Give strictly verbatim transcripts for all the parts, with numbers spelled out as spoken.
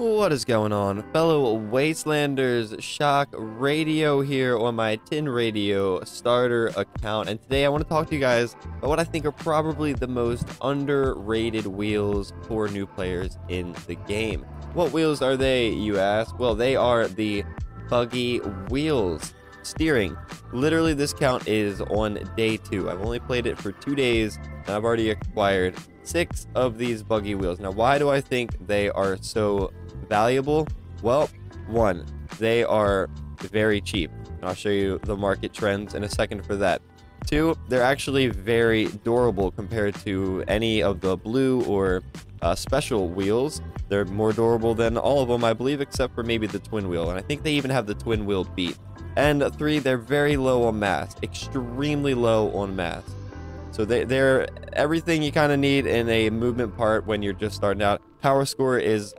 What is going on, fellow Wastelanders? Shock Radio here on my Tin Radio starter account, and today I want to talk to you guys about what I think are probably the most underrated wheels for new players in the game. What wheels are they, you ask? Well, they are the buggy wheels. Steering. Literally, this count is on day two. I've only played it for two days, and I've already acquired six of these buggy wheels. Now, why do I think they are so valuable? Well, one, they are very cheap, and I'll show you the market trends in a second for that. Two, they're actually very durable compared to any of the blue or uh, special wheels. They're more durable than all of them, I believe, except for maybe the twin wheel, and I think they even have the twin wheel beat. And three, they're very low on mass, extremely low on mass. So they, they're everything you kind of need in a movement part when you're just starting out. Power score is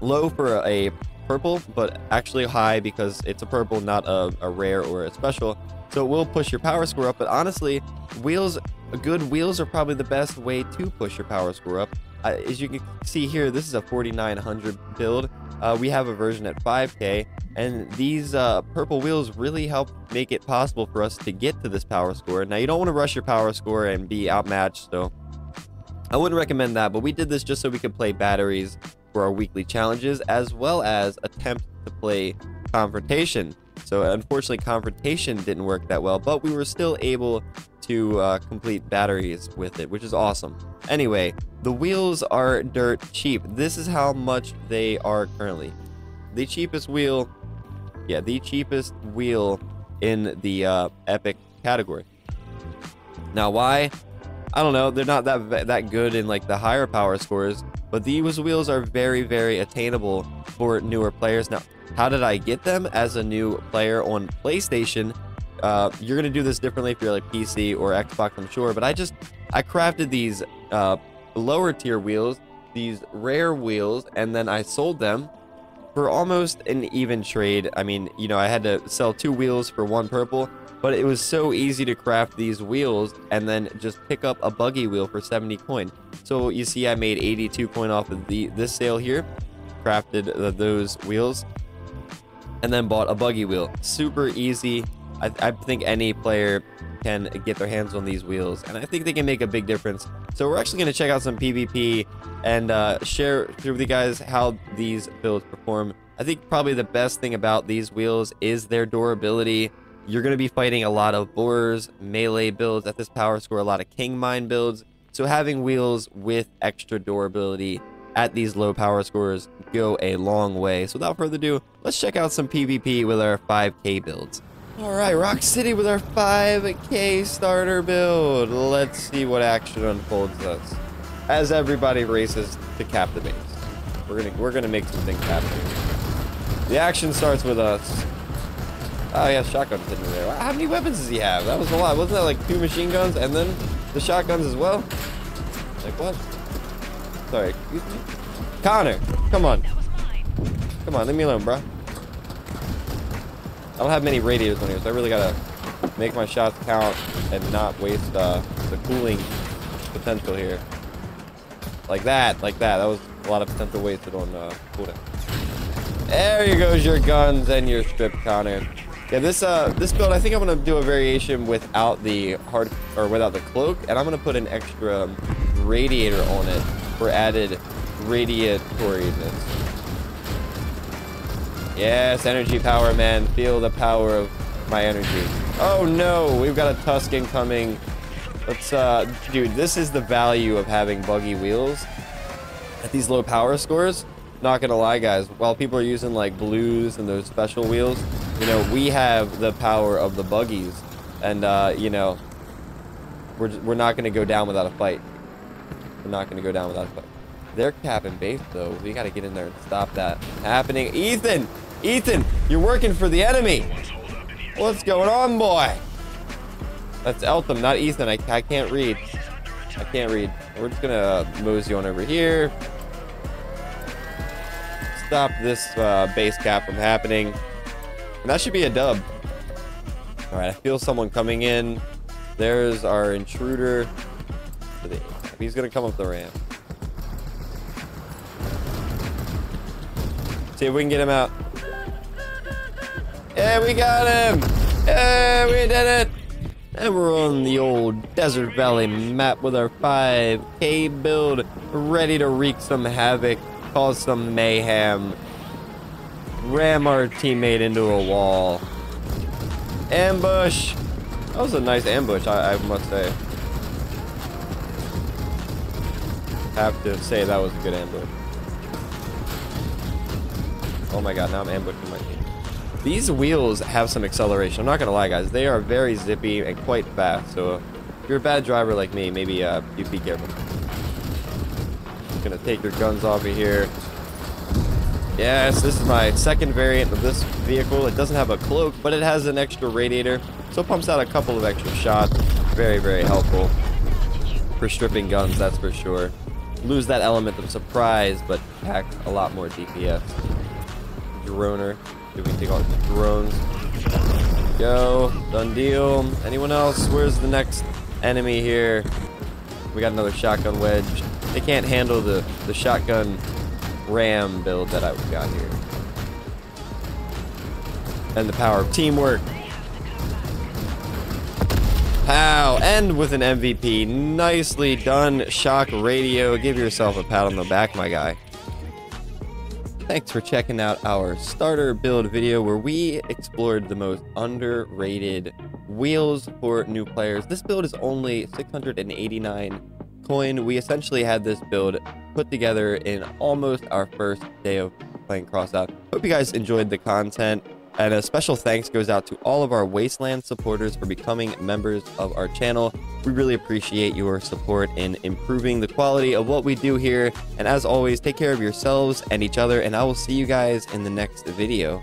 low for a purple, but actually high because it's a purple, not a, a rare or a special. So it will push your power score up, but honestly, wheels, good wheels are probably the best way to push your power score up. Uh, as you can see here, this is a forty-nine hundred build. Uh, we have a version at five K, and these uh, purple wheels really help make it possible for us to get to this power score. Now, you don't want to rush your power score and be outmatched, so I wouldn't recommend that, but we did this just so we could play batteries for our weekly challenges, as well as attempt to play confrontation. So unfortunately, confrontation didn't work that well, but we were still able to uh, complete batteries with it, which is awesome. Anyway, the wheels are dirt cheap. This is how much they are currently. The cheapest wheel, yeah, the cheapest wheel in the uh, epic category. Now, why? I don't know. They're not that that good in like the higher power scores, but these wheels are very, very attainable for newer players. Now, how did I get them as a new player on PlayStation? Uh, you're gonna do this differently if you're like P C or Xbox, I'm sure, but I just I crafted these uh, lower tier wheels, these rare wheels, and then I sold them for almost an even trade. I mean, you know, I had to sell two wheels for one purple, but it was so easy to craft these wheels and then just pick up a buggy wheel for seventy coin. So you see, I made eighty-two coin off of the this sale here, crafted uh, those wheels, and then bought a buggy wheel. Super easy. I, I think any player can get their hands on these wheels, and I think they can make a big difference. So we're actually going to check out some PvP and uh, share with you guys how these builds perform. I think probably the best thing about these wheels is their durability. You're going to be fighting a lot of boars, melee builds at this power score, a lot of king mine builds. So having wheels with extra durability at these low power scores go a long way. So without further ado, let's check out some PvP with our five K builds. All right, Rock City with our five K starter build. Let's see what action unfolds us as everybody races to cap the base. We're gonna we're gonna make some things happen. The action starts with us. Oh yeah, shotguns didn't there. How many weapons does he have? That was a lot. Wasn't that like two machine guns and then the shotguns as well? Like what? Sorry, excuse me. Connor, come on. Come on, leave me alone, bro. I don't have many radiators on here, so I really gotta make my shots count and not waste uh, the cooling potential here. Like that, like that. That was a lot of potential wasted on uh, cooldown. There you goes your guns and your strip, Connor. Yeah, this uh, this build, I think I'm gonna do a variation without the hard or without the cloak, and I'm gonna put an extra radiator on it for added radiatoriness. Yes, energy power, man. Feel the power of my energy. Oh no, we've got a Tusk incoming. Let's, uh, dude, this is the value of having buggy wheels at these low power scores. Not gonna lie, guys, while people are using like blues and those special wheels, you know, we have the power of the buggies, and uh, you know, we're we're not gonna go down without a fight. We're not gonna go down without a fight. They're capping base though. We gotta get in there and stop that happening. Ethan. Ethan, you're working for the enemy. What's going on, boy? That's Eltham, not Ethan. I, I can't read. I can't read. We're just going to mosey on over here. Stop this uh, base cap from happening. And that should be a dub. All right, I feel someone coming in. There's our intruder. He's going to come up the ramp. See if we can get him out. Yeah, we got him! Yeah, we did it! And we're on the old Desert Valley map with our five K build, ready to wreak some havoc, cause some mayhem, ram our teammate into a wall. Ambush! That was a nice ambush, I, I must say. Have to say that was a good ambush. Oh my god, now I'm ambushing my team. These wheels have some acceleration, I'm not gonna lie guys, they are very zippy and quite fast, so if you're a bad driver like me, maybe uh, you'd be careful. Just gonna take your guns off of here. Yes, this is my second variant of this vehicle. It doesn't have a cloak, but it has an extra radiator, so it pumps out a couple of extra shots. Very, very helpful for stripping guns, that's for sure. Lose that element of surprise, but pack a lot more D P S. Droner. We can take all the drones. Go. Done deal. Anyone else? Where's the next enemy here? We got another shotgun wedge. They can't handle the, the shotgun ram build that I've got here. And the power of teamwork. Pow! And with an M V P. Nicely done, Shock Radio. Give yourself a pat on the back, my guy. Thanks for checking out our starter build video where we explored the most underrated wheels for new players. This build is only six hundred eighty-nine coin. We essentially had this build put together in almost our first day of playing Crossout. Hope you guys enjoyed the content, and a special thanks goes out to all of our Wasteland supporters for becoming members of our channel. We really appreciate your support in improving the quality of what we do here. And as always, take care of yourselves and each other, and I will see you guys in the next video.